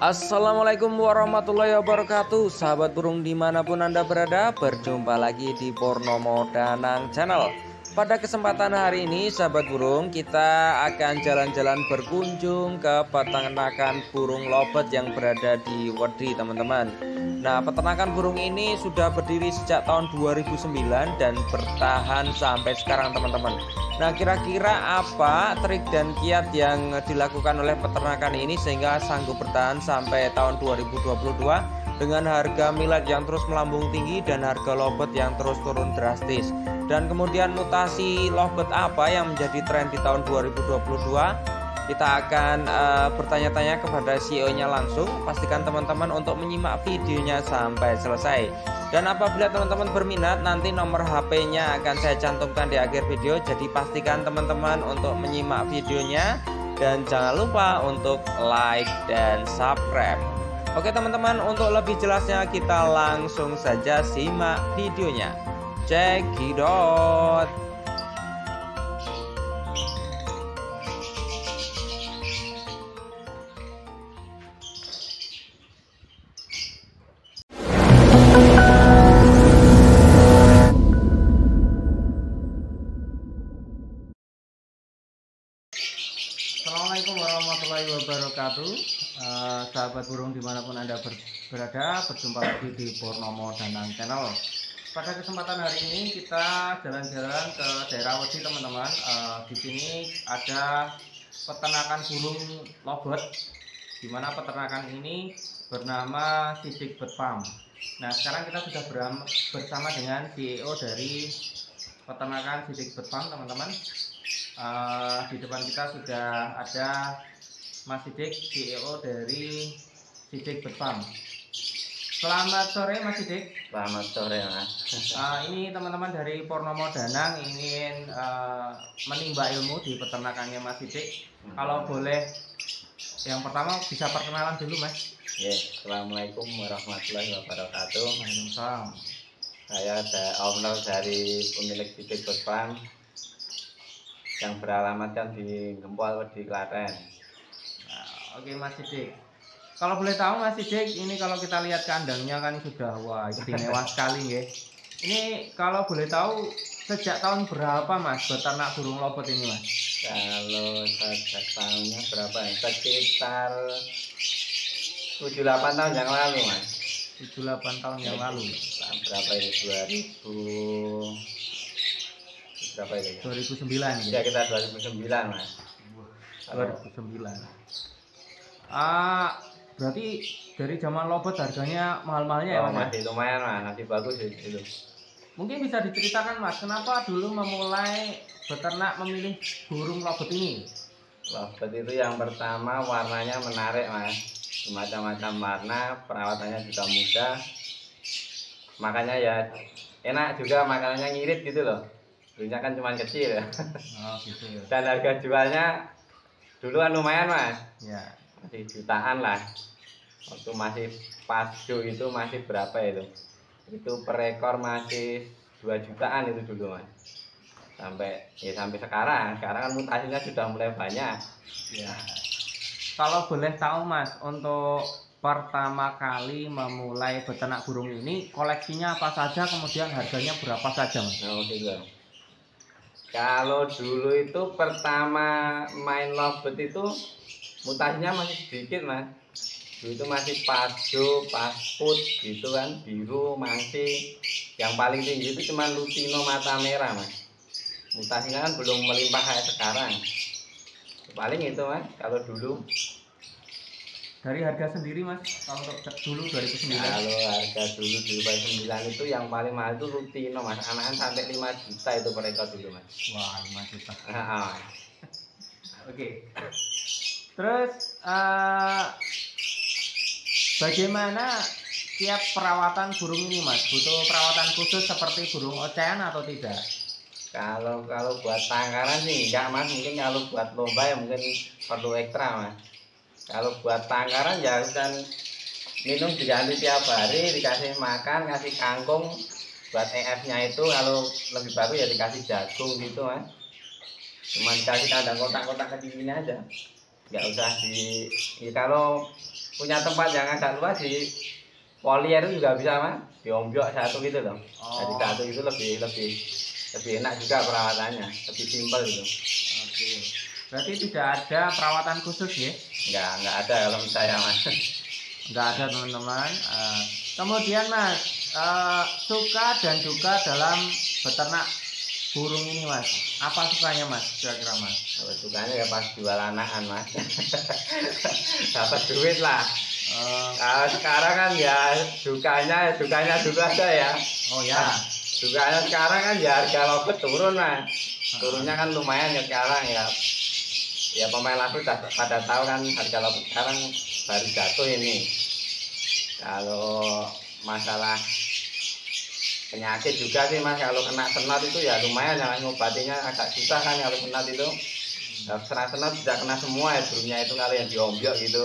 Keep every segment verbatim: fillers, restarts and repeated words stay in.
Assalamualaikum warahmatullahi wabarakatuh, sahabat burung dimanapun Anda berada. Berjumpa lagi di Purnomo Dhanang Channel. Pada kesempatan hari ini sahabat burung, kita akan jalan-jalan berkunjung ke peternakan burung lobet yang berada di Wedi, teman-teman. Nah, peternakan burung ini sudah berdiri sejak tahun dua ribu sembilan dan bertahan sampai sekarang, teman-teman. Nah, kira-kira apa trik dan kiat yang dilakukan oleh peternakan ini sehingga sanggup bertahan sampai tahun dua ribu dua puluh dua dengan harga milad yang terus melambung tinggi dan harga lobet yang terus turun drastis? Dan kemudian mutasi lobet apa yang menjadi tren di tahun dua ribu dua puluh dua? Kita akan uh, bertanya-tanya kepada C E O-nya langsung. Pastikan teman-teman untuk menyimak videonya sampai selesai. Dan apabila teman-teman berminat, nanti nomor H P-nya akan saya cantumkan di akhir video. Jadi pastikan teman-teman untuk menyimak videonya. Dan jangan lupa untuk like dan subscribe. Oke teman-teman, untuk lebih jelasnya kita langsung saja simak videonya. Cekidot. Assalamualaikum warahmatullahi wabarakatuh, uh, sahabat burung dimanapun Anda ber berada, berjumpa lagi di Purnomo Dhanang Channel. Pada kesempatan hari ini kita jalan-jalan ke daerah Wedi, teman-teman. Uh, di sini ada peternakan burung lobet, dimana peternakan ini bernama Sidiq Bird Farm. Nah, sekarang kita sudah bersama dengan C E O dari peternakan Sidiq Bird Farm, teman-teman. Uh, di depan kita sudah ada Mas Sidiq, C E O dari Sidiq Bird Farm. Selamat sore Mas Sidiq. Selamat sore Mas. Uh, ini teman-teman dari Purnomo Dhanang ingin uh, menimba ilmu di peternakannya Mas Sidiq. Hmm. Kalau boleh, yang pertama bisa perkenalan dulu Mas. Ya, yeah. Assalamualaikum warahmatullahi wabarakatuh. Waalaikumsalam. Saya owner dari pemilik Sidiq Bird Farm yang beralamatkan di Gempol, di Klaten. Nah, oke Mas Sidiq, kalau boleh tahu Mas Sidiq, ini kalau kita lihat kandangnya kan sudah wah istimewa sekali ya. Ini kalau boleh tahu sejak tahun berapa Mas beternak burung lobet ini Mas? Kalau sejak tahunnya berapa? Sekitar tujuh delapan tahun yang lalu Mas. tujuh delapan tahun yang lalu. Tahun berapa ini? dua ribu berapa ini? dua ribu sembilan ya, kita dua ribu sembilan Mas. dua ribu sembilan. Ah, berarti dari zaman lobet harganya mahal-mahalnya oh, ya Mas? Masih lumayan Mas, masih bagus itu. Mungkin bisa diceritakan Mas, kenapa dulu memulai beternak memilih burung lobet ini? Lobet itu yang pertama warnanya menarik Mas, macam-macam warna, perawatannya juga mudah. Makanya ya enak juga, makanannya ngirit gitu loh. Dulunya kan cuma kecil ya. Oh, gitu ya. Dan harga jualnya dulu kan lumayan Mas ya. Masih jutaan lah. Waktu masih pacu itu masih berapa itu? Itu per ekor masih dua jutaan itu dulu Mas. Sampai ya sampai sekarang. Sekarang kan mutasinya sudah mulai banyak ya. Kalau boleh tahu Mas, untuk pertama kali memulai beternak burung ini koleksinya apa saja, kemudian harganya berapa saja Mas? Oh, gitu. Kalau dulu itu pertama main lobet itu mutasinya masih sedikit Mas. Dulu itu masih pajo, pasput gitu kan, biru, mangsi. Yang paling tinggi itu cuma lutino mata merah Mas. Mutasinya kan belum melimpah kayak sekarang. Paling itu Mas, kalau dulu. Dari harga sendiri Mas, kalau dulu dua ribu sembilan? Kalau harga dulu dua ribu sembilan itu yang paling mahal itu lutino Mas, anakan sampai lima juta itu per ekor dulu Mas. Wah, lima juta. Oke. Terus uh, bagaimana tiap perawatan burung ini Mas? Butuh perawatan khusus seperti burung ocehan atau tidak? Kalau kalau buat tangkaran sih enggak Mas, mungkin kalau buat lomba ya mungkin perlu ekstra Mas. Kalau buat tangkaran ya kan minum diganti tiap hari, dikasih makan, kasih kangkung buat E F-nya itu. Kalau lebih baru ya dikasih jagung gitu Mas. Cuman dikasih kandang kotak-kotak kecil aja. Nggak usah di ya, kalau punya tempat yang agak luas di polier itu juga bisa mas, diombyok satu gitu loh. Oh. Jadi satu itu lebih lebih lebih enak juga perawatannya, lebih simpel gitu. Oke. Berarti tidak ada perawatan khusus ya? Enggak, enggak ada kalau misalnya mas. Enggak ada teman-teman. Uh, kemudian mas, uh, suka dan duka dalam beternak burung ini mas, apa sukanya mas kira-kira mas? Apa sukanya ya pas jual anakan mas, dapat duit lah. Uh, nah, sekarang kan ya dukanya, dukanya dulu aja ya. Oh ya. Nah, dukanya sekarang kan ya harga lobet turun mas, turunnya kan lumayan ya sekarang ya. Ya pemain laku pada tahu kan harga lobet sekarang baru jatuh ini. Kalau masalah penyakit juga sih mas, kalau kena senat itu ya lumayan ya, ngobatinya agak susah kan kalau senat itu. Senat senat sudah kena semua ya burungnya itu kalau yang diombyok gitu.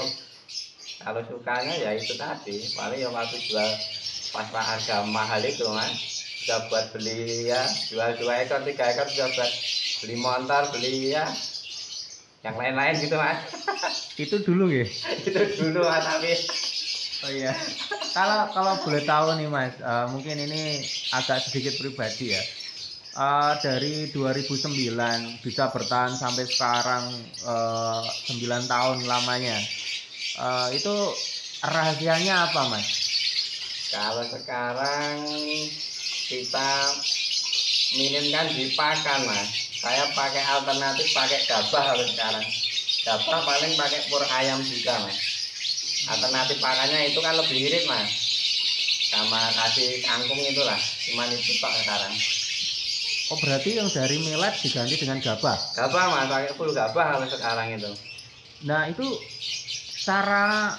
Kalau sukanya ya itu tadi, paling yang waktu jual pas harga mahal itu mas, sudah buat beli ya, jual dua ekor tiga ekor sudah buat beli motor, beli ya yang lain-lain gitu mas. Itu dulu ya? Itu dulu mas habis. Oh iya, kalau kalau boleh tahu nih mas, uh, mungkin ini agak sedikit pribadi ya. Uh, dari dua ribu sembilan bisa bertahan sampai sekarang uh, sembilan tahun lamanya. Uh, itu rahasianya apa mas? Kalau sekarang kita minimkan dipakan mas. Saya pakai alternatif, pakai gabah kalau sekarang. Gabah paling pakai pur ayam juga mas. Alternatif pakannya itu kan lebih irit mas, sama kasih kangkung itulah, cuman itu pak sekarang. Oh berarti yang dari millet diganti dengan gabah? Gabah mas, pakai full gabah kalau sekarang itu. Nah itu cara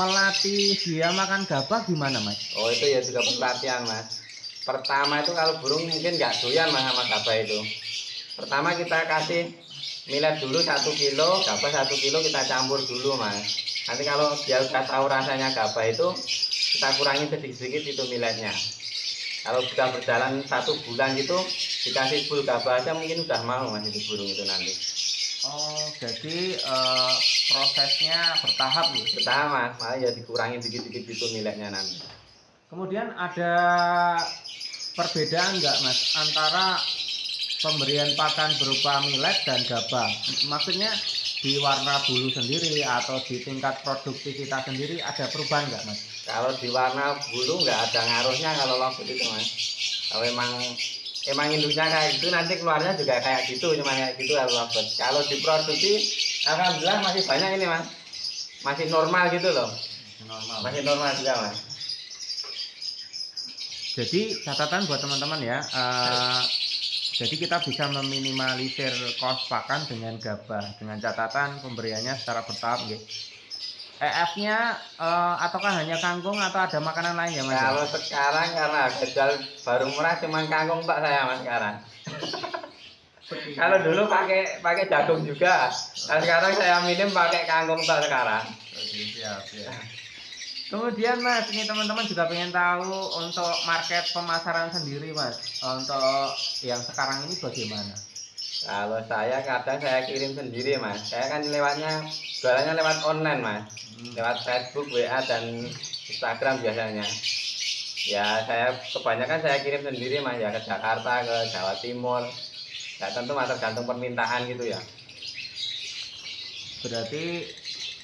melatih dia makan gabah gimana mas? Oh itu ya juga pelatihan mas. Pertama itu kalau burung mungkin nggak doyan mas sama gabah itu. Pertama kita kasih millet dulu satu kilo, gabah satu kilo kita campur dulu mas. Nanti kalau dia sudah tahu rasanya gabah itu, kita kurangi sedikit-sedikit itu milletnya. Kalau sudah berjalan satu bulan gitu, dikasih full gabah aja mungkin udah mau mas itu burung itu nanti. Oh, jadi uh, prosesnya bertahap nih? Bertahap mas, malah ya dikurangi sedikit-sedikit itu milletnya nanti. Kemudian ada perbedaan nggak mas antara pemberian pakan berupa millet dan gabah? Maksudnya di warna bulu sendiri atau di tingkat produktivitas sendiri ada perubahan nggak mas? Kalau di warna bulu nggak ada ngaruhnya kalau lobet itu mas. Kalau emang emang induknya kayak gitu nanti keluarnya juga kayak gitu, cuma kayak gitu kalau lobet. Kalau diproduksi alhamdulillah masih banyak ini mas, masih normal gitu loh. Normal. Masih normal juga mas. Jadi catatan buat teman-teman ya. Uh, Jadi kita bisa meminimalisir kos pakan dengan gabah dengan catatan pemberiannya secara bertahap gitu. E F-nya uh, ataukah hanya kangkung atau ada makanan lain ya mas? Kalau sekarang karena jual baru murah cuma kangkung pak saya mas sekarang. Kalau dulu pakai pakai jagung juga. Nah, sekarang saya minim pakai kangkung pak sekarang. Oke, siap, ya. Kemudian mas, ini teman-teman juga pengen tahu untuk market pemasaran sendiri mas, untuk yang sekarang ini bagaimana? Kalau saya kadang saya kirim sendiri mas, saya kan lewatnya jualannya lewat online mas, hmm. lewat Facebook, W A dan Instagram biasanya. Ya saya kebanyakan saya kirim sendiri mas ya ke Jakarta, ke Jawa Timur, ya tentu mas tergantung permintaan gitu ya. Berarti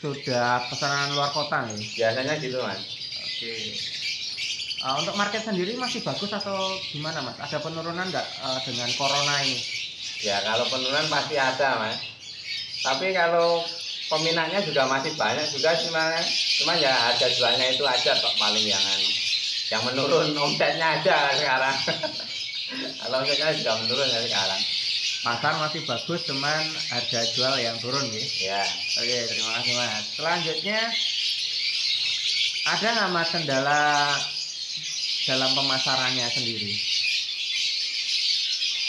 sudah pesanan luar kota nih? Biasanya gitu mas. Oke. Uh, untuk market sendiri masih bagus atau gimana mas? Ada penurunan nggak uh, dengan corona ini? Ya kalau penurunan pasti ada mas. Tapi kalau peminatnya juga masih banyak juga sih mas. Cuman ya harga jualnya itu aja kok paling yang yang menurun, omsetnya aja sekarang. Kalau omsetnya juga menurun ya sekarang. Pasar masih bagus, cuman harga jual yang turun gitu. Ya. Oke, terima kasih mas. Selanjutnya ada nggak mas kendala dalam pemasarannya sendiri?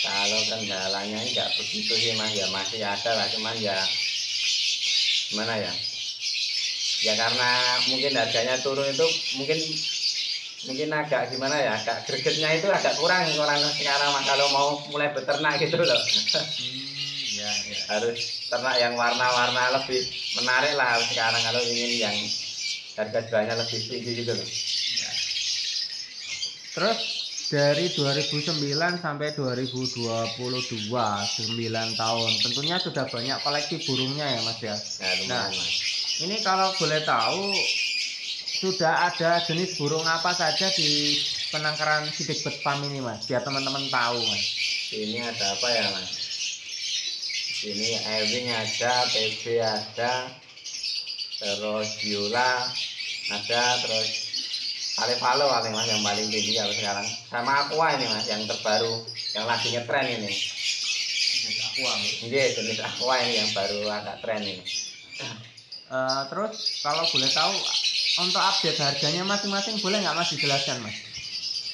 Kalau kendalanya nggak begitu sih mas, ya masih ada lah, cuman ya gimana ya? Ya karena mungkin harganya turun itu mungkin mungkin agak gimana ya, agak gregetnya itu agak kurang orang sekarang kalau mau mulai beternak gitu loh. Hmm, ya, ya. Harus ternak yang warna-warna lebih menarik lah sekarang kalau ingin yang harga jualnya lebih tinggi gitu loh. Ya. Terus dari dua ribu sembilan sampai dua ribu dua puluh dua, sembilan tahun, tentunya sudah banyak koleksi burungnya ya Mas ya. Ya lumayan, nah Mas. Ini kalau boleh tahu sudah ada jenis burung apa saja di penangkaran Sidiq Bird Farm ini Mas, biar teman-teman tahu Mas. Ini ada apa ya Mas? Ini Ewing ada, P B ada, terus Biola ada, terus Alevalo paling Mas yang paling tinggi kalau sekarang, sama Aqua ini Mas yang terbaru yang lagi ngetren ini. Jenis Aqua. Iya, jenis Aqua ini yang baru agak tren ini. Uh, terus kalau boleh tahu untuk update harganya masing-masing boleh nggak Mas dijelaskan Mas?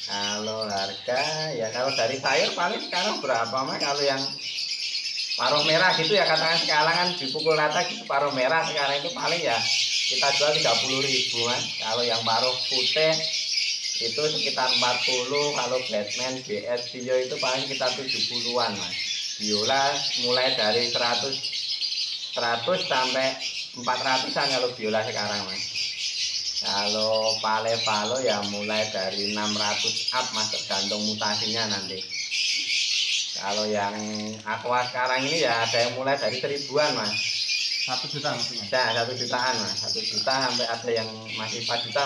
Kalau harga ya kalau dari sayur paling sekarang berapa Mas? Kalau yang paruh merah gitu ya katakan sekarang kan dipukul rata gitu, paruh merah sekarang itu paling ya kita jual tiga puluh ribuan. Kalau yang paruh putih itu sekitar empat puluh, kalau Batman B S Tio itu paling kita tujuh puluhan Mas. Biola mulai dari seratus sampai empat ratusan kalau biola sekarang Mas. Kalau Palevalo ya mulai dari enam ratus up Mas, tergantung mutasinya nanti. Kalau yang Aqua sekarang ini ya ada yang mulai dari seribuan Mas. satu juta maksudnya? Nah, satu jutaan Mas, satu juta sampai ada yang masih empat juta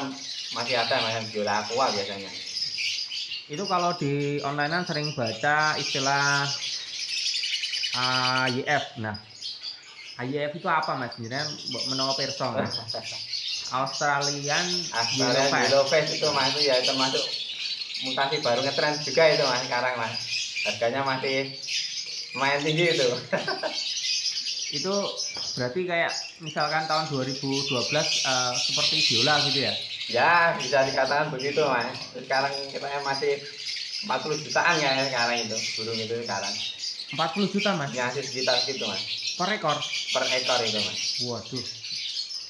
masih ada Mas yang biola Aqua biasanya. Itu kalau di online sering baca istilah A Y F. Nah, A Y F itu apa Mas? Sebenarnya menawa perso Mas. Australian Yellow Face itu Mas, ya termasuk mutasi baru ngetren juga itu Mas sekarang Mas. Harganya masih lumayan tinggi itu. Itu berarti kayak misalkan tahun dua ribu dua belas uh, seperti biola gitu ya? Ya bisa dikatakan begitu Mas. Sekarang kita masih empat puluh jutaan ya sekarang itu burung itu sekarang. empat puluh juta Mas? Ya sekitar gitu Mas. Per ekor? Per ekor itu Mas. Waduh.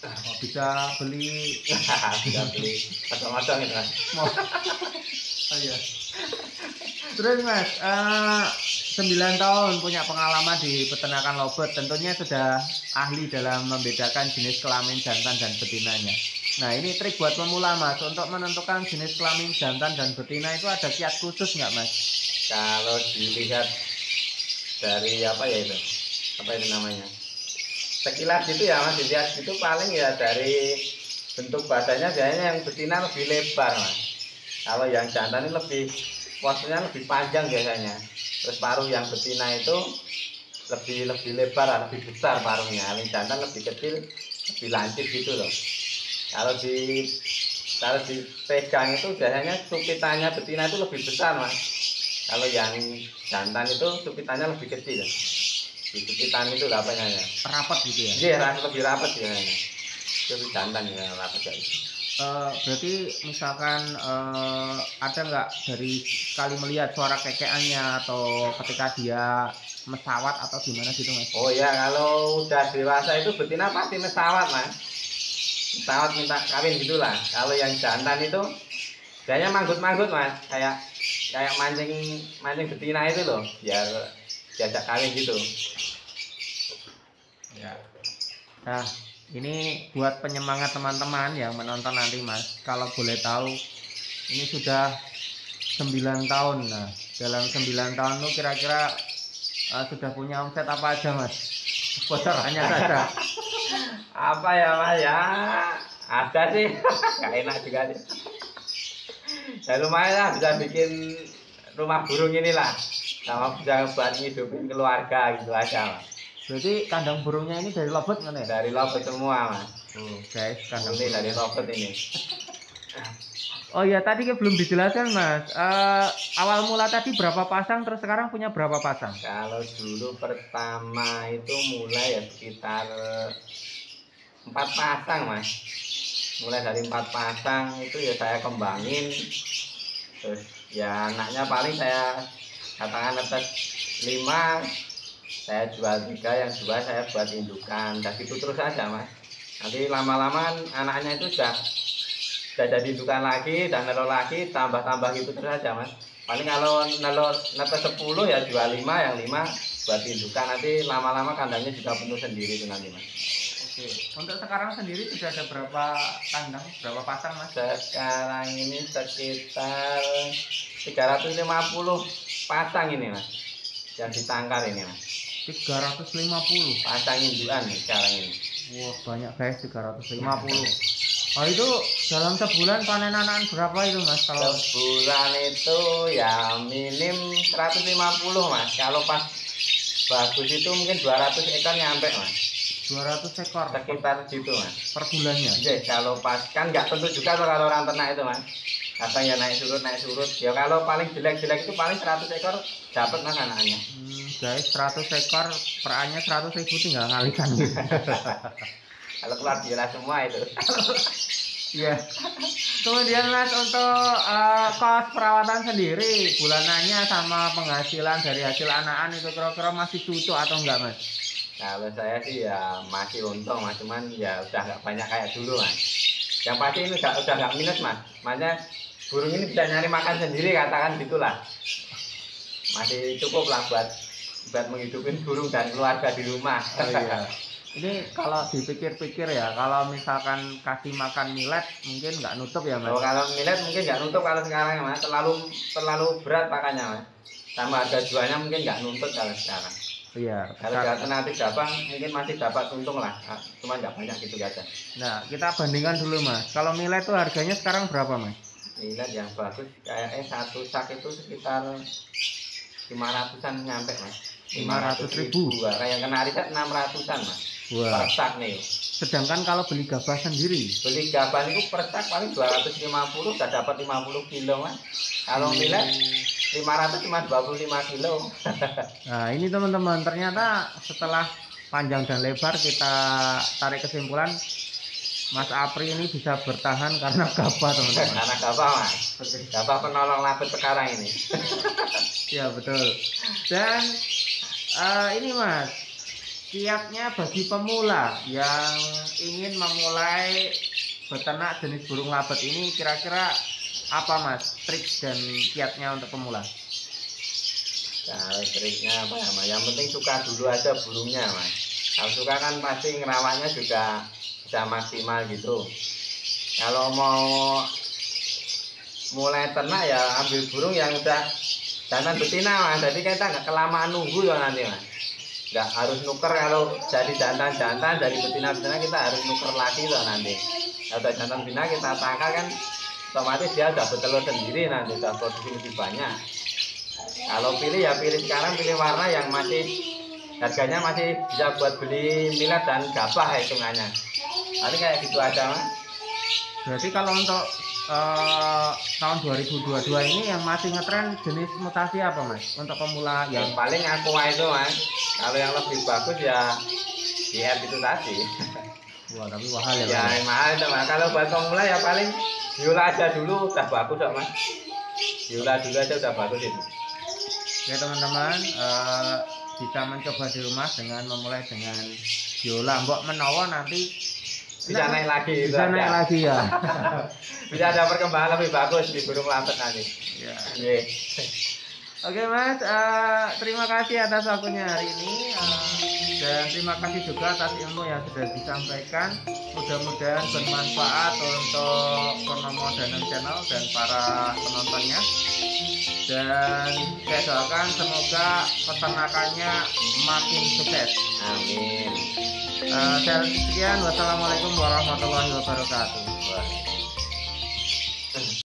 Mau bisa beli? Bisa beli. Macam-macam itu Mas. Oh iya. Terus Mas. Uh... sembilan tahun punya pengalaman di peternakan lobet, tentunya sudah ahli dalam membedakan jenis kelamin jantan dan betinanya. Nah ini trik buat pemula Mas, untuk menentukan jenis kelamin jantan dan betina itu ada kiat khusus nggak Mas? Kalau dilihat dari apa ya itu, apa itu namanya, sekilas gitu ya Mas, dilihat itu paling ya dari bentuk badannya biasanya yang betina lebih lebar Mas. Kalau yang jantan ini lebih waktunya lebih panjang biasanya. Terus paruh yang betina itu lebih lebih lebar, lebih besar paruhnya. Yang jantan lebih kecil, lebih lancip gitu loh. Kalau di kalau dipegang itu biasanya supitannya betina itu lebih besar Mas. Kalau yang jantan itu supitannya lebih kecil. Di supitan itu apa namanya? Rapat gitu ya? Iya, yeah, lebih rapat biasanya. Itu jantan yang rapat kayak gitu. Uh, berarti misalkan uh, ada nggak dari kali melihat suara kekeannya atau ketika dia mesawat atau gimana gitu Mas? Oh ya kalau udah dewasa itu betina pasti mesawat Mas, mesawat minta kawin gitulah. Kalau yang jantan itu biasanya manggut-manggut Mas, kayak kayak mancing mancing betina itu loh, biar diajak kawin gitu. Ya. Nah. Ini buat penyemangat teman-teman yang menonton nanti Mas, kalau boleh tahu ini sudah sembilan tahun. Nah dalam sembilan tahun itu kira-kira uh, sudah punya omset apa aja Mas? Bocorannya saja. Apa ya Mas ya, ada sih gak enak juga sih ya, lumayan lah bisa bikin rumah burung inilah, sama bisa buat hidupin keluarga gitu aja Mas. Berarti kandang burungnya ini dari lobet kan ya? Dari lobet semua Mas. Tuh guys, kandang ini dari lobet ini. Oh iya, tadi belum dijelaskan Mas, uh, awal mula tadi berapa pasang, terus sekarang punya berapa pasang? Kalau dulu pertama itu mulai ya sekitar empat pasang Mas. Mulai dari empat pasang itu ya saya kembangin. Terus ya anaknya paling saya katakan atas lima, saya jual tiga, yang dua saya buat indukan, dan itu terus aja Mas. Nanti lama-lama anaknya itu sudah sudah jadi indukan lagi dan nelor lagi, tambah-tambah gitu terus aja Mas. Paling kalau nelor netes sepuluh ya jual lima, yang lima buat indukan, nanti lama-lama kandangnya juga penuh sendiri itu nanti Mas. Oke. Untuk sekarang sendiri sudah ada berapa kandang, berapa pasang Mas? Sekarang ini sekitar tiga ratus lima puluh pasang ini Mas, yang ditangkar ini Mas. tiga ratus lima puluh pasang indukan sekarang ini. Wah, banyak guys, tiga ratus lima puluh. Oh, itu dalam sebulan panen anakan berapa itu Mas? Kalau sebulan itu ya minim seratus lima puluh Mas. Kalau pas bagus itu mungkin dua ratus ekor nyampe Mas. dua ratus ekor sekitar gitu Mas per bulannya. Oke, kalau pas kan nggak tentu juga kalau orang ternak itu Mas, kadang ya naik surut naik surut ya. Kalau paling jelek-jelek itu paling seratus ekor dapat Mas anaknya. Hmm, guys, seratus ekor peraannya seratus ribu tinggal ngalikan. Kalau keluar biara semua itu. Iya. Kemudian Mas, untuk uh, kos perawatan sendiri bulanannya sama penghasilan dari hasil anakan itu kira-kira masih cukup atau enggak Mas? Kalau saya sih ya masih untung Mas, cuman ya udah nggak banyak kayak dulu Mas. Yang pasti ini udah udah nggak minus Mas. Makanya burung ini bisa nyari makan sendiri, katakan gitulah. Masih cukup lah buat buat menghidupin burung dan keluarga di rumah. Oh, iya. Ini kalau dipikir-pikir ya, kalau misalkan kasih makan millet mungkin nggak nutup ya Mas? Oh, kalau millet mungkin nggak nutup kalau sekarang Mas, terlalu terlalu berat pakannya Mas. Tambah harga jualnya mungkin nggak nutup kalau sekarang. Iya. Kalau alternatif gabang mungkin masih dapat untung lah, cuma nggak banyak gitu aja. Nah, kita bandingkan dulu Mas. Kalau millet tuh harganya sekarang berapa Mas? Millet yang bagus kayaknya satu sak itu sekitar lima ratusan nyampe Mas. lima ratus ribu. Kayak kenari kan enam ratusan Mas. Wow. Per sak nih. Sedangkan kalau beli gabah sendiri, beli gabah itu per sak paling dua ratus lima puluh, udah dapat lima puluh kilo Mas. Kalau hmm. millet lima ratus cuma dua puluh lima kilo. Nah, ini teman-teman, ternyata setelah panjang dan lebar kita tarik kesimpulan Mas Apri ini bisa bertahan karena gabah, teman-teman. Karena gabah Mas. Gabah penolong laput sekarang ini. Ya betul. Dan uh, ini Mas, kiatnya bagi pemula yang ingin memulai beternak jenis burung labet ini kira-kira apa Mas, trik dan kiatnya untuk pemula? Nah, triknya apa ya Mas, yang penting suka dulu aja burungnya Mas. Kalau suka kan pasti ngerawatnya juga bisa maksimal gitu. Kalau mau mulai ternak ya ambil burung yang udah jantan betina Mas, jadi kita nggak kelamaan nunggu ya nanti Mas. Nggak harus nuker, kalau jadi jantan-jantan dari betina-betina kita harus nuker lagi loh nanti. Kalau jantan betina kita tangkal kan otomatis dia udah bertelur sendiri, nanti udah produksi lebih banyak. Kalau pilih ya pilih sekarang, pilih warna yang masih harganya masih bisa buat beli millet dan gabah hitungannya. Nanti kayak gitu aja Mas. Berarti kalau untuk Uh, tahun dua ribu dua puluh dua ini yang masih ngetren jenis mutasi apa Mas untuk pemula? Yang paling aqua itu Mas, kalau yang lebih bagus ya D F itu tadi. Wah, tapi mahal ya. Ya yang mahal itu Mas, kalau buat pemula ya paling biola aja dulu udah bagus dong Mas, biola dulu aja udah bagus itu ya teman-teman. Uh, bisa mencoba di rumah dengan memulai dengan biola, mbok menawa nanti bisa nah, naik lagi, bisa naik ya. lagi ya. Bisa ada perkembangan lebih bagus di burung labet nanti. Ya. Yeah. Oke Mas, uh, terima kasih atas waktunya hari ini, uh, dan terima kasih juga atas ilmu yang sudah disampaikan. Mudah-mudahan bermanfaat untuk Purnomo Dhanang Channel dan para penontonnya. Dan saya doakan semoga peternakannya makin sukses. Amin. Uh, dan sekian, wassalamualaikum warahmatullahi wabarakatuh.